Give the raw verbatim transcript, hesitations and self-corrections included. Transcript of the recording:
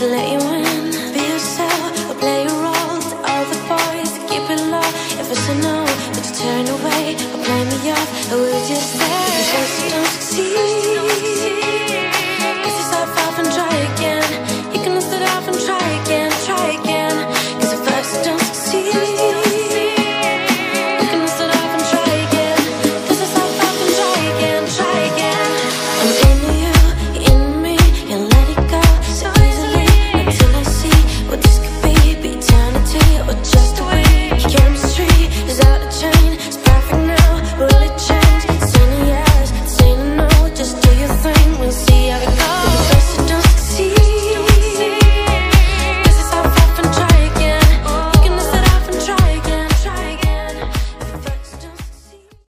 to let you